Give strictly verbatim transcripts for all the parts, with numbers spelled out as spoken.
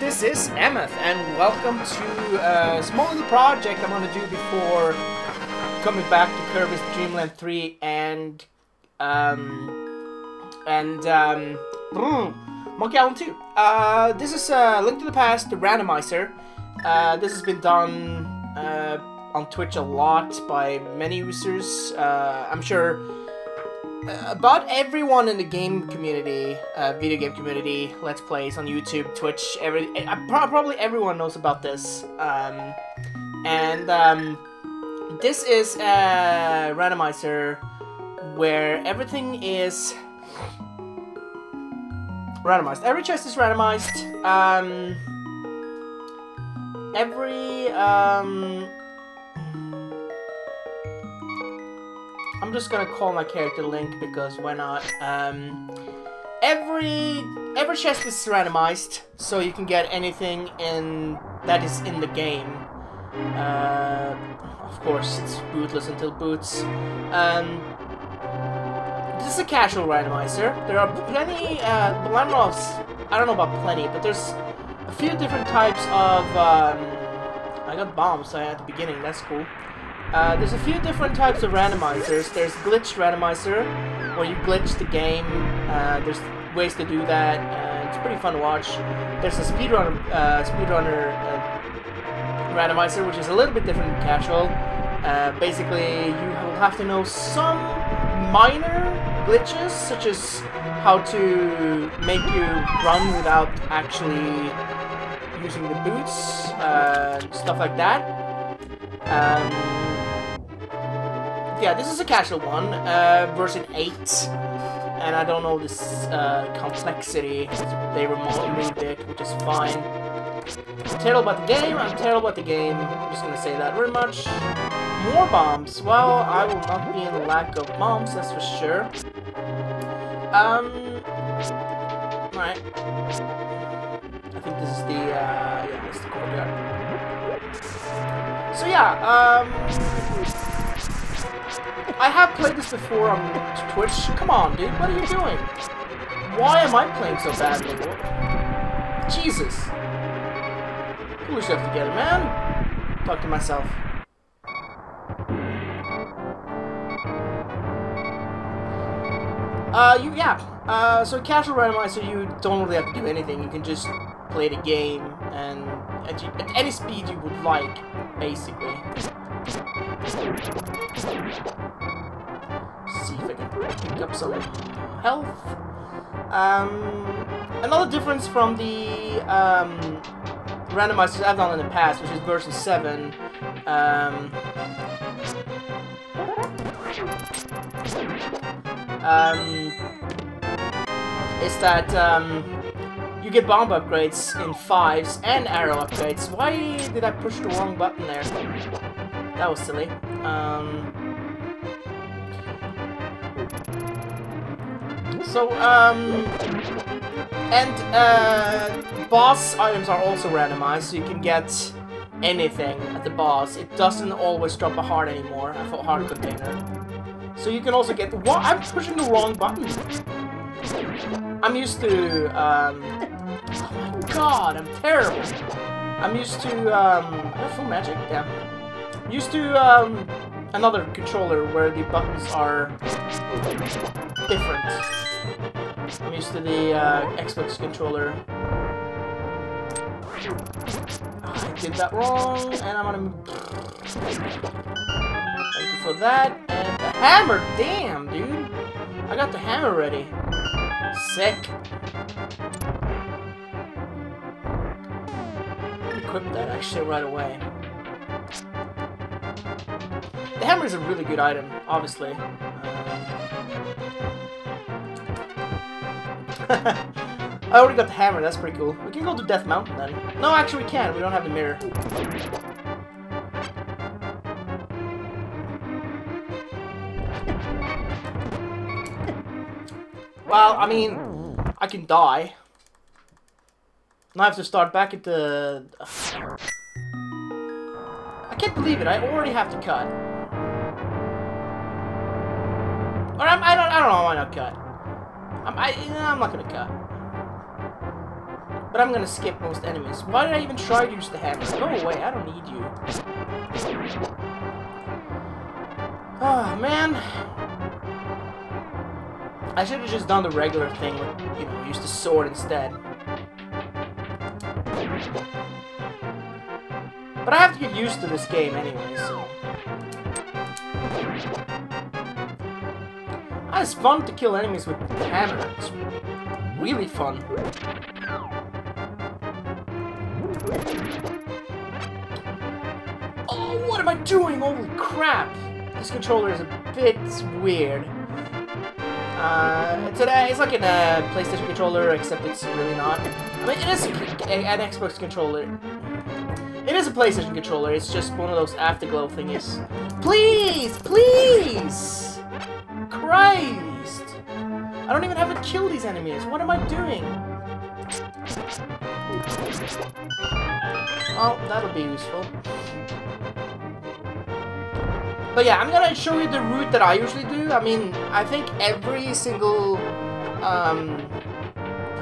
this is Emmeth, and welcome to a small little project I'm gonna do before coming back to Kirby's Dream Land three and um and um Monkey Island two. Uh, this is uh, Link to the Past, the randomizer. Uh, this has been done uh, on Twitch a lot by many users. Uh, I'm sure. About everyone in the game community, uh, video game community, Let's Plays on YouTube, Twitch, every uh, pro probably everyone knows about this. Um, and um, this is a randomizer where everything is randomized. Every chest is randomized. Um, every... Um, I'm just gonna call my character Link because why not? Um, every every chest is randomized, so you can get anything in that is in the game. Uh, of course, it's bootless until boots. Um, this is a casual randomizer. There are plenty. Uh, the randoms, I don't know about plenty, but there's a few different types of. Um, I got bombs at the beginning. That's cool. Uh, there's a few different types of randomizers. There's glitch randomizer, where you glitch the game. Uh, there's ways to do that. Uh, it's pretty fun to watch. There's a speedrunner uh, speedrunner uh, randomizer, which is a little bit different than casual. Uh, basically, you will have to know some minor glitches, such as how to make you run without actually using the boots, uh, stuff like that. Um, Yeah, this is a casual one, uh, version eight, and I don't know this uh, complexity. They were really big, which is fine. I'm terrible about the game, I'm terrible about the game, I'm just gonna say that very much. More bombs, well, I will not be in the lack of bombs, that's for sure. Um, alright. I think this is the, uh, yeah, this is the courtyard. So yeah, um... I have played this before on Twitch. Come on, dude, what are you doing? Why am I playing so badly? Jesus. Pull yourself together, man. Talk to myself. Uh, you, yeah. Uh, so casual randomizer, you don't really have to do anything. You can just play the game and at, at any speed you would like, basically. See if I can pick up some health. Um, another difference from the um, randomizers I've done in the past, which is version seven. Um, um, is that um, you get bomb upgrades in fives and arrow upgrades. Why did I push the wrong button there? That was silly. Um, so, um, and uh, boss items are also randomized, so you can get anything at the boss. It doesn't always drop a heart anymore, a heart container. So you can also get. What? I'm pushing the wrong button. I'm used to. Um, oh my god, I'm terrible. I'm used to. Um, I have full magic? Yeah. Used to um, another controller where the buttons are different. I'm used to the uh, Xbox controller. I did that wrong, and I'm gonna. Thank you for that. And the hammer, damn, dude! I got the hammer ready. Sick. Equip that actually right away. The hammer is a really good item, obviously. Um, I already got the hammer, that's pretty cool. We can go to Death Mountain then. No, actually we can, we don't have the mirror. Well, I mean, I can die. Now I have to start back at the... I can't believe it, I already have to cut. Or I'm, I don't, I don't know why not cut. I'm, I, I'm not gonna cut. But I'm gonna skip most enemies. Why did I even try to use the hammer? Go away, I don't need you. Oh, man. I should have just done the regular thing with, you know, use the sword instead. But I have to get used to this game anyway, so. It's fun to kill enemies with the hammer. It's really fun. Oh, what am I doing? Holy crap! This controller is a bit weird. Uh, today it's like a uh, PlayStation controller, except it's really not. I mean, it is a, a, an Xbox controller. It is a PlayStation controller. It's just one of those afterglow thingies. Please, please, Christ! I don't even have to kill these enemies. What am I doing? Oh, that'll be useful. But yeah, I'm gonna show you the route that I usually do. I mean, I think every single um,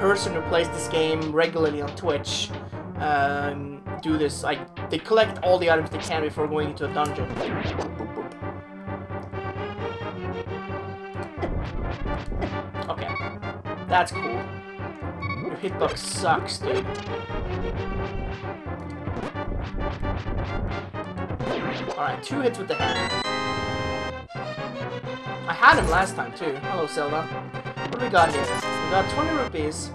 person who plays this game regularly on Twitch um, do this. Like, they collect all the items they can before going into a dungeon. Okay, that's cool. Your hitbox sucks, dude. Alright, two hits with the hammer. I had him last time, too. Hello, Zelda. What do we got here? We got twenty rupees.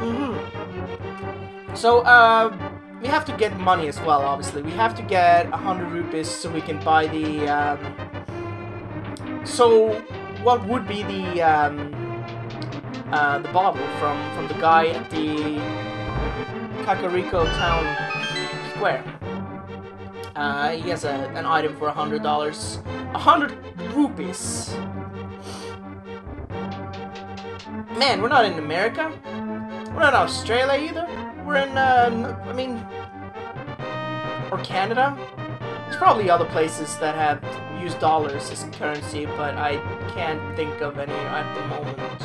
Mm-hmm. So, uh, we have to get money as well, obviously. We have to get one hundred rupees so we can buy the, um... So... what would be the um, uh, the bottle from from the guy at the Kakariko Town Square? Uh, he has a, an item for a hundred dollars, a hundred rupees. Man, we're not in America. We're not in Australia either. We're in, uh, I mean, or Canada. There's probably other places that have used dollars as currency, but I can't think of any at the moment.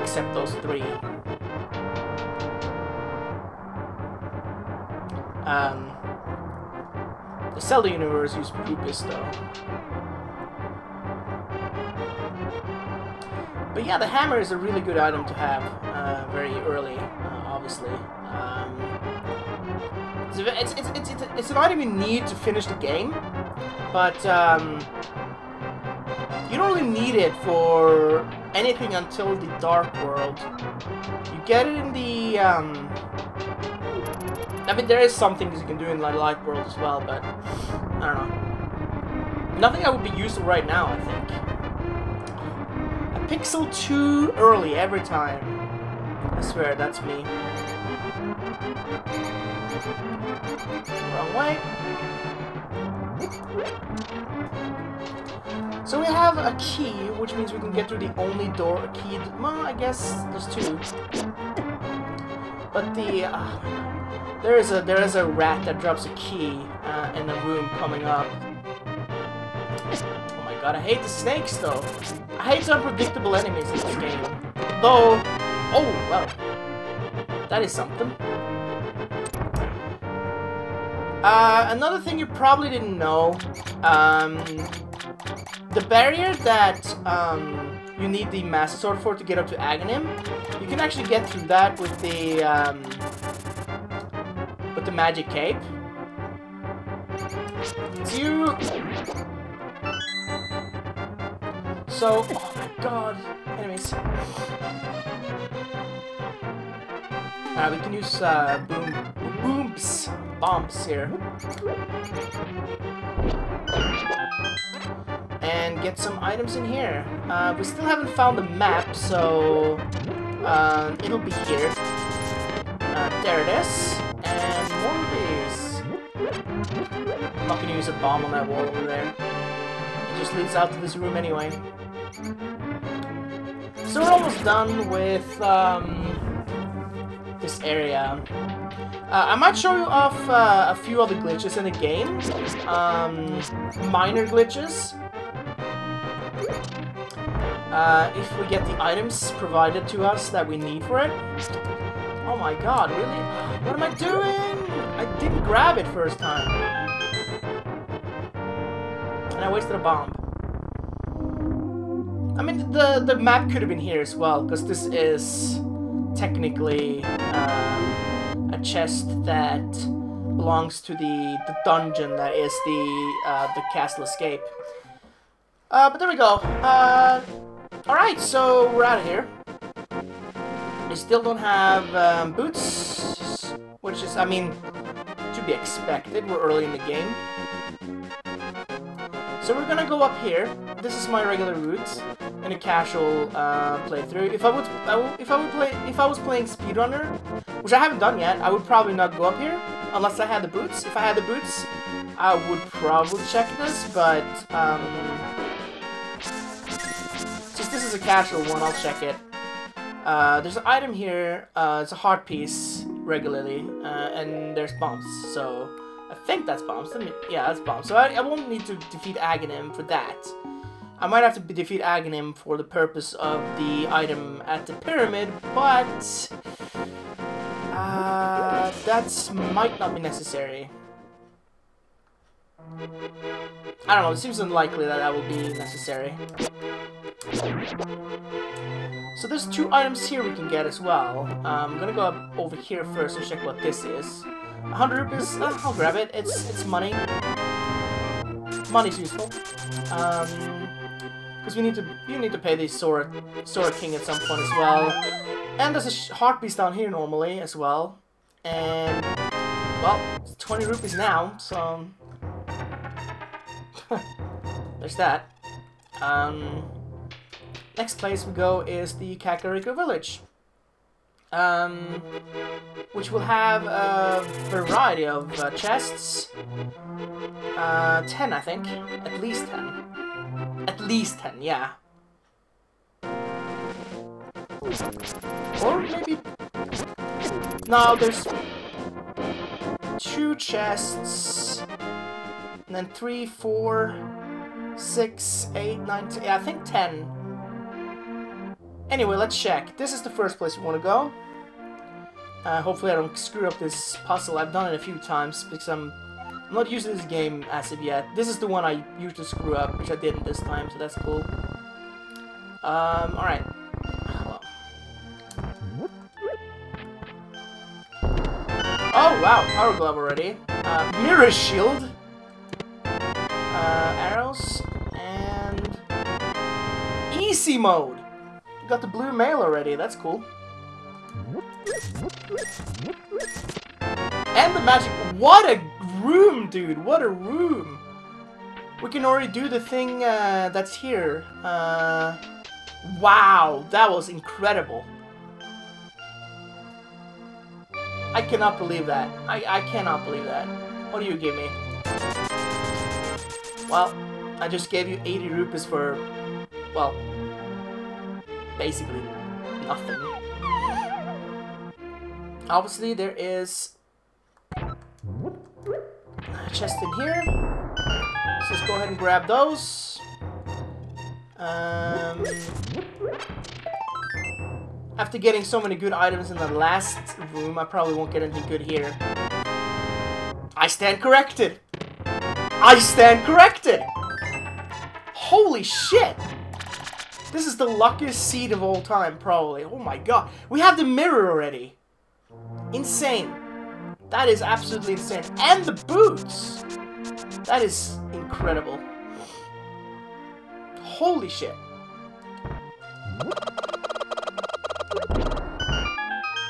Except those three. Um, the Zelda universe used rupees, though. But yeah, the hammer is a really good item to have uh, very early, uh, obviously. Um, It's, it's, it's, it's, it's an item you need to finish the game, but um, you don't really need it for anything until the Dark World. You get it in the... Um, I mean, there is some things you can do in the Light World as well, but I don't know. Nothing that would be useful right now, I think. A pixel too early every time. I swear, that's me. Wrong way. So we have a key, which means we can get through the only door keyed. Well, I guess there's two. But the uh, there is a there is a rat that drops a key uh, in the room coming up. Oh my god, I hate the snakes though. I hate the unpredictable enemies in this game. Though, oh well, that is something. Uh, another thing you probably didn't know, um, the barrier that um, you need the Master Sword for to get up to Agahnim, you can actually get through that with the um, with the Magic Cape. You... So, oh my god, anyways. Alright, we can use uh, boom. Booms, bombs here, and get some items in here. Uh, we still haven't found the map, so uh, it'll be here. Uh, there it is, and more of these. I'm not gonna use a bomb on that wall over there. It just leads out to this room anyway. So we're almost done with um, this area. Uh, I might show you off uh, a few other glitches in the game, um, minor glitches. uh, if we get the items provided to us that we need for it. Oh my god, really? What am I doing? I didn't grab it first time. And I wasted a bomb. I mean, the, the map could have been here as well, because this is technically um, a chest that belongs to the, the dungeon that is the, uh, the castle escape. Uh, but there we go. Uh, Alright, so we're out of here. We still don't have um, boots, which is, I mean, to be expected. We're early in the game. So we're gonna go up here. This is my regular route in a casual uh, playthrough. If I would, I would, if I would play, if I was playing speedrunner, which I haven't done yet, I would probably not go up here unless I had the boots. If I had the boots, I would probably check this. But um, since this is a casual one, I'll check it. Uh, there's an item here. Uh, it's a heart piece regularly, uh, and there's bombs. So I think that's bombs. Let me, yeah, that's bombs. So I, I won't need to defeat Agahnim for that. I might have to defeat Agahnim for the purpose of the item at the pyramid, but uh, that might not be necessary. I don't know, it seems unlikely that that will be necessary. So there's two items here we can get as well. Um, I'm gonna go up over here first and check what this is. one hundred rupees, uh, I'll grab it, it's, it's money. Money's useful. Um, Because we need to, you need to pay the Sora, Sora King at some point as well. And there's a sh heart piece down here normally as well. And well, it's twenty rupees now, so there's that. Um, next place we go is the Kakariko Village, um, which will have a variety of uh, chests. Uh, ten, I think, at least ten. At least ten, yeah. Or maybe... No, there's two chests, and then three, four, six, eight, nine, ten, yeah, I think ten. Anyway, let's check. This is the first place we want to go. Uh, hopefully I don't screw up this puzzle. I've done it a few times because I'm... I'm not using this game as of yet. This is the one I usually screw up, which I didn't this time, so that's cool. Um, alright. Oh, wow, power glove already. Uh, mirror shield. Uh, arrows. And... easy mode! We got the blue mail already, that's cool. And the magic... What a... room, dude! What a room! We can already do the thing uh, that's here. Uh, wow, that was incredible. I cannot believe that. I, I cannot believe that. What do you give me? Well, I just gave you eighty rupees for, well, basically nothing. Obviously, there is... chest in here. So let's go ahead and grab those. Um, after getting so many good items in the last room, I probably won't get anything good here. I stand corrected. I stand corrected. Holy shit. This is the luckiest seed of all time, probably. Oh my god. We have the mirror already. Insane. That is absolutely insane. And the boots! That is incredible. Holy shit.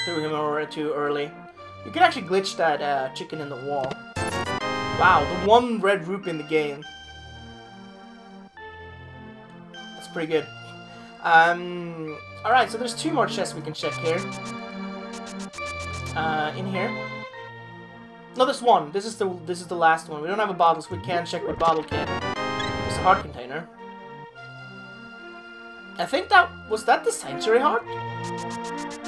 Threw him over too early. You can actually glitch that uh, chicken in the wall. Wow, the one red rupee in the game. That's pretty good. Um, Alright, so there's two more chests we can check here. Uh, in here. No, this one. This is the this is the last one. We don't have a bottle, so we can't check with bottle kit. It's a heart container. I think that was that the sanctuary heart?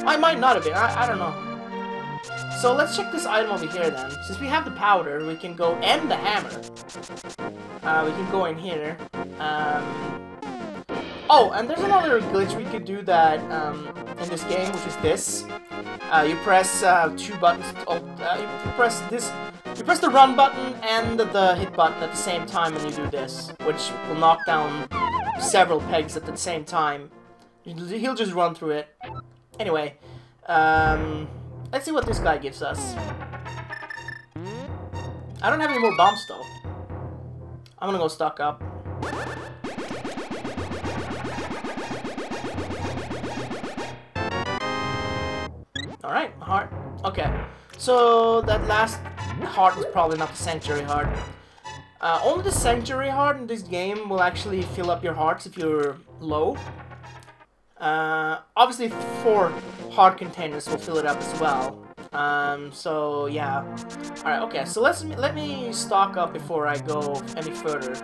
I might not have been. I I don't know. So let's check this item over here then. Since we have the powder, we can go and the hammer. Uh, we can go in here. Um, Oh, and there's another glitch we could do that um, in this game, which is this. Uh, you press uh, two buttons. Oh, uh, you press this. You press the run button and the hit button at the same time, and you do this, which will knock down several pegs at the same time. He'll just run through it. Anyway, um, let's see what this guy gives us. I don't have any more bombs though. I'm gonna go stock up. Alright, heart. Okay. So that last heart was probably not the Sanctuary heart. Uh, only the Sanctuary heart in this game will actually fill up your hearts if you're low. Uh, obviously four heart containers will fill it up as well. Um, so yeah. Alright, okay, so let's let me stock up before I go any further.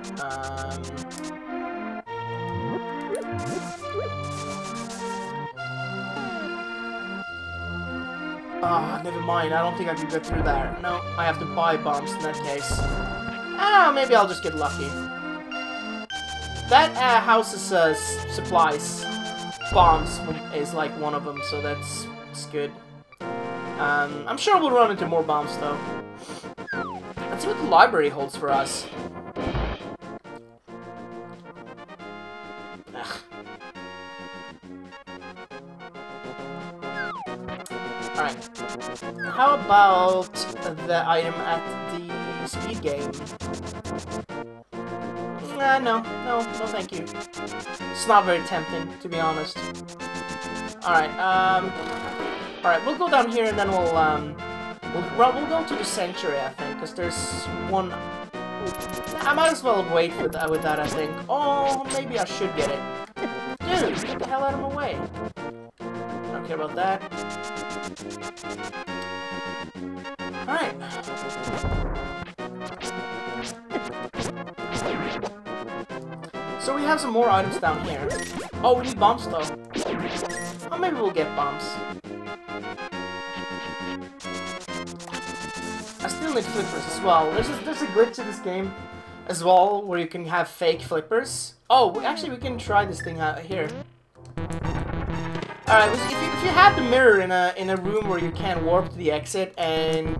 Um, ah, never mind, I don't think I can get through there. No, I have to buy bombs in that case. Ah, maybe I'll just get lucky. That uh, house's uh, supplies. Bombs is like one of them, so that's, that's good. Um, I'm sure we'll run into more bombs though. Let's see what the library holds for us. Ugh. Alright. How about the item at the speed game? Nah, no, no, no thank you. It's not very tempting, to be honest. Alright, um... Alright, we'll go down here and then we'll, um, we'll, we'll go to the Sanctuary, I think, because there's one... I might as well wait for that, with that, I think. Oh, maybe I should get it. Dude, get the hell out of my way. I don't care about that. Alright. So we have some more items down here. Oh, we need bombs, though. Oh, maybe we'll get bombs. I still need flippers as well. There's a, there's a glitch in this game as well where you can have fake flippers. Oh, we, actually we can try this thing out here. Alright, if you, if you have the mirror in a, in a room where you can't warp to the exit and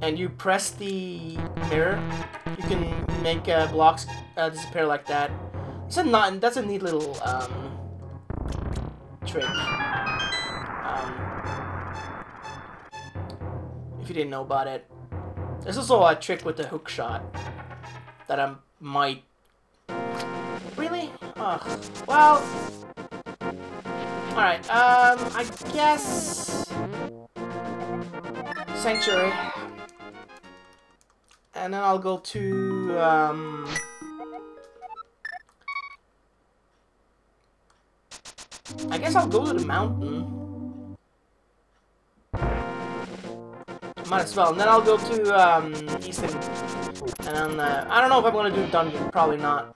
and you press the mirror, you can make uh, blocks uh, disappear like that. It's a not, that's a neat little um, trick. If you didn't know about it. There's also a trick with the hook shot that I might... Really? Ugh. Well... Alright, um, I guess... Sanctuary. And then I'll go to, um... I guess I'll go to the mountain. Might as well. And then I'll go to um, Easton. And then, uh, I don't know if I'm gonna do dungeon. Probably not.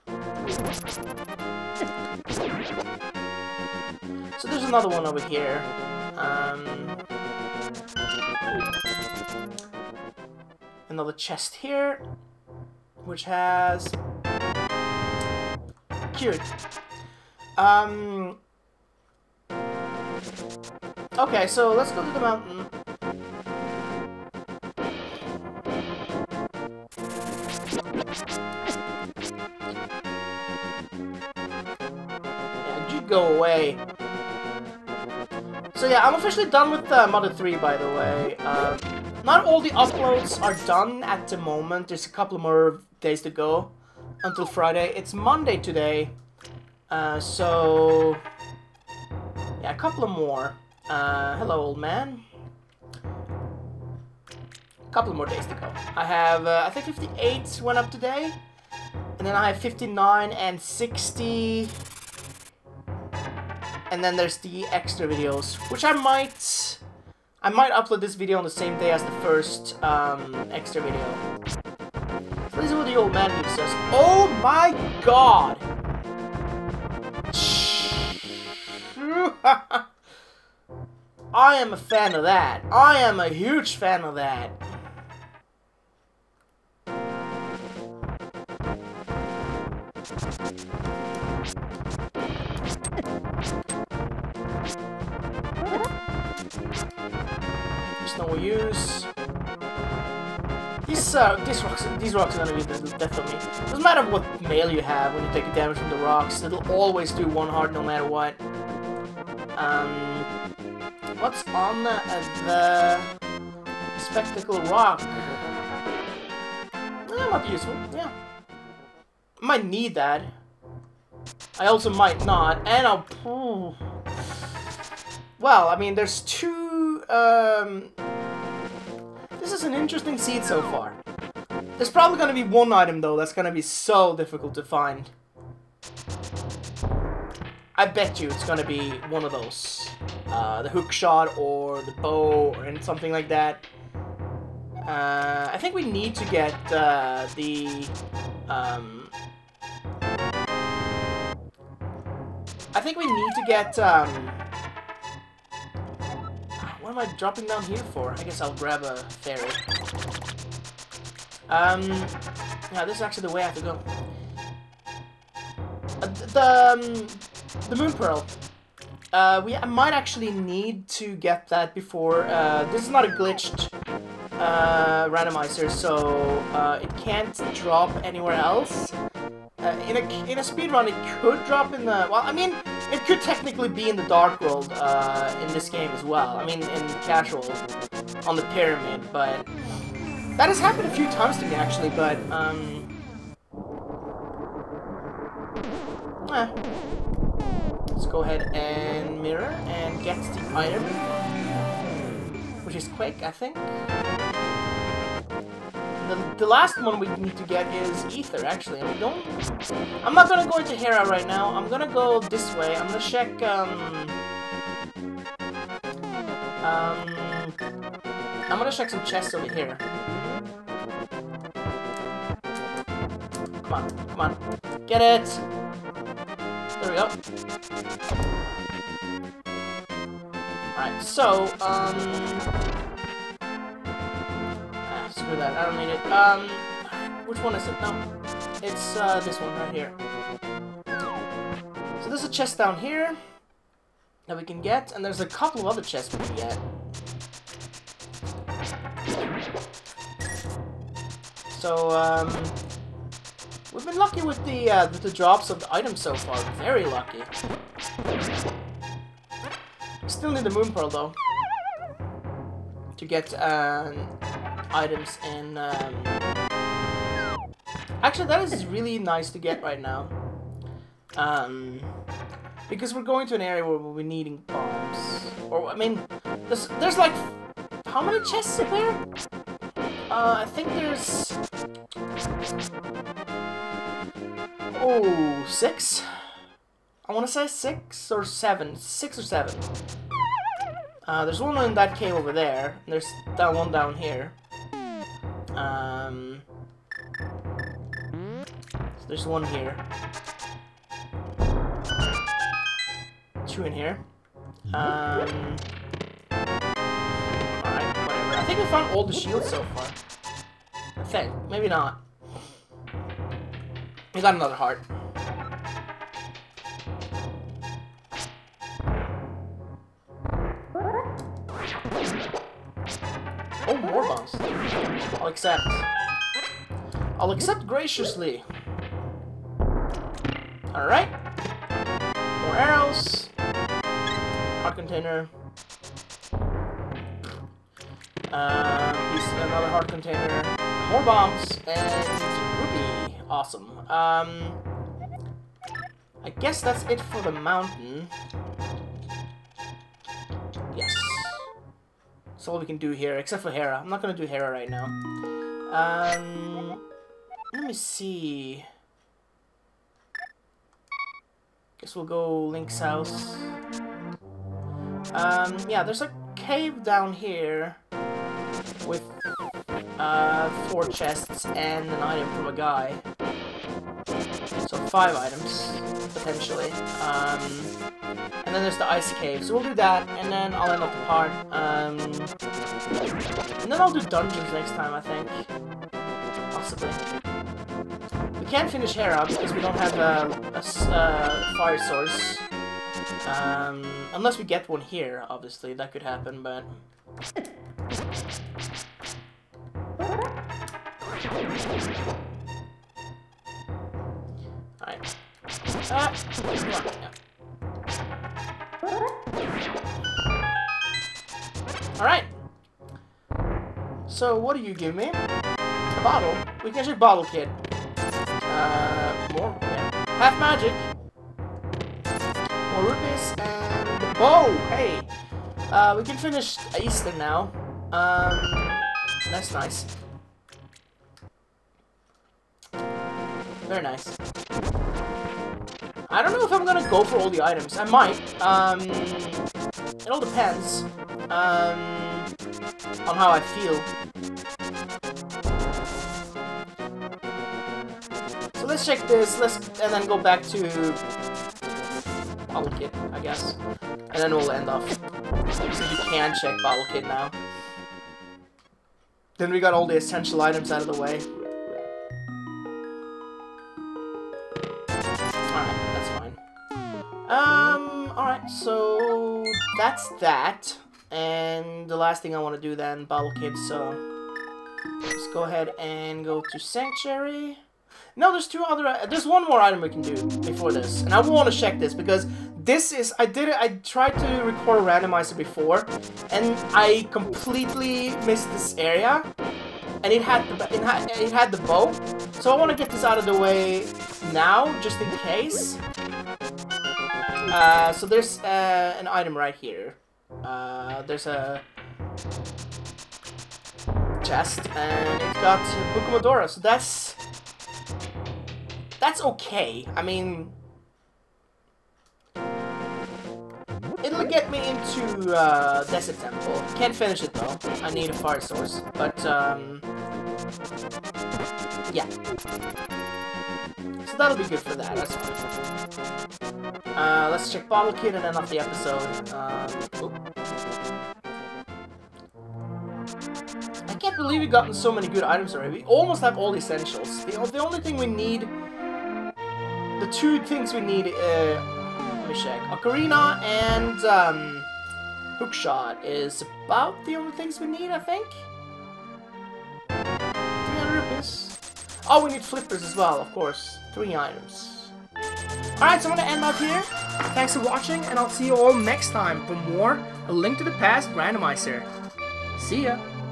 So there's another one over here. Um, another chest here, which has cute. Um. Okay, so let's go to the mountain. Go away. So yeah, I'm officially done with uh, Mother three, by the way. Um, not all the uploads are done at the moment. There's a couple more days to go until Friday. It's Monday today, uh, so yeah, a couple of more. Uh, hello, old man. A couple more days to go. I have, uh, I think fifty-eight went up today, and then I have fifty-nine and sixty. And then there's the extra videos, which I might, I might upload this video on the same day as the first um, extra video. So this is what the old man gives us. Oh my god! I am a fan of that. I am a huge fan of that. It's no use. These, uh, these rocks, these rocks are gonna be the death of me. Doesn't matter what mail you have when you take damage from the rocks, it'll always do one heart no matter what. Um, what's on the, uh, the spectacle rock? Eh, might be useful. Yeah, might need that. I also might not, and I'll. Ooh. Well, I mean, there's two. Um, This is an interesting seed so far. There's probably gonna be one item though that's gonna be so difficult to find. I bet you it's gonna be one of those. Uh, the hook shot or the bow or something like that. Uh, I think we need to get uh, the... Um, I think we need to get... Um, what am I dropping down here for? I guess I'll grab a fairy. Um, yeah, this is actually the way I have to go. Uh, the, um, the moon pearl. Uh, we might actually need to get that before. Uh, this is not a glitched uh, randomizer, so uh, it can't drop anywhere else. Uh, in a in a speedrun, it could drop in the. Well, I mean. It could technically be in the Dark World uh, in this game as well. I mean, in casual, on the pyramid, but that has happened a few times to me actually. But um, eh. let's go ahead and mirror and get the item, which is quick, I think. The, the last one we need to get is ether, actually, and we don't... I'm not gonna go into Hera right now, I'm gonna go this way, I'm gonna check, um... Um... I'm gonna check some chests over here. Come on, come on. Get it! There we go. Alright, so, um... screw that, I don't need it. Um, which one is it? No. It's, uh, this one right here. So there's a chest down here that we can get, and there's a couple of other chests we can get. So, um, we've been lucky with the, uh, with the drops of the items so far. Very lucky. Still need the moon pearl, though. To get, um... items and um... actually that is really nice to get right now, um, because we're going to an area where we'll be needing bombs. Or I mean, there's there's like how many chests in there? Uh, I think there's oh six. I want to say six or seven, six or seven. Uh, there's one in that cave over there. And there's that one down here. Um, so there's one here, two in here. Um, alright, whatever. I think we found all the shields so far. I think, maybe not. We got another heart. Oh, more bombs. I'll accept. I'll accept graciously. Alright. More arrows. Heart container. Um, piece, another heart container. More bombs. And ruby. Awesome. Um, I guess that's it for the mountain. Yes. That's all we can do here, except for Hera. I'm not gonna do Hera right now. Um, let me see. Guess we'll go Link's house. Um, yeah, there's a cave down here with uh, four chests and an item from a guy. So five items potentially. Um. And then there's the ice cave, so we'll do that, and then I'll end up the part. Um, and then I'll do dungeons next time, I think. Possibly. We can't finish Hera because we don't have a, a, a fire source. Um, unless we get one here, obviously, that could happen, but... Alright. Ah! Yeah. Alright! So, what do you give me? A bottle? We can actually bottle kid. Uh, more? Yeah. Half magic! More rupees, and the bow! Hey! Uh, we can finish Easter now. Um, that's nice. Very nice. I don't know if I'm gonna go for all the items. I might. Um, it all depends um, on how I feel. So let's check this. Let's and then go back to Bottle Kid, I guess, and then we'll end off. So you can check Bottle Kid now. Then we got all the essential items out of the way. Um, alright, so that's that, and the last thing I want to do then, Bottle Kid, so let's go ahead and go to Sanctuary. No, there's two other, there's one more item we can do before this, and I want to check this, because this is, I did it, I tried to record a randomizer before, and I completely missed this area, and it had the, it had, it had the bow, so I want to get this out of the way now, just in case. Uh, so there's uh, an item right here. Uh, there's a chest, and it's got Bukumodora, so that's that's okay. I mean, it'll get me into uh, Desert Temple. Can't finish it though. I need a fire source, but um, yeah. So that'll be good for that, that's fine. Uh, let's check Bottle Kid and end off the episode. Um, I can't believe we've gotten so many good items already. We almost have all the essentials. The, the only thing we need... The two things we need... Uh, let me check. Ocarina and um, Hookshot is about the only things we need, I think? three hundred rupees. Oh, we need flippers as well, of course. Three items. Alright, so I'm gonna end up here. Thanks for watching, and I'll see you all next time for more A Link to the Past randomizer. See ya!